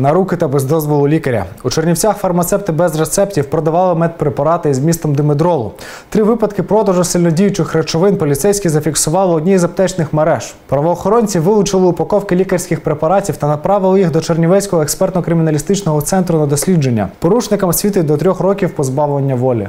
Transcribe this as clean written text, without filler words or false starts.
На руки та без дозволу лікаря. У Чернівцях фармацевти без рецептів продавали медпрепарати із змістом димедролу. 3 випадки продажу сильнодіючих речовин поліцейські зафіксували в одній з аптечних мереж. Правоохоронці вилучили упаковки лікарських препаратів та направили їх до Чернівецького експертно-криміналістичного центру на дослідження. Порушникам світить до 3 років позбавлення волі.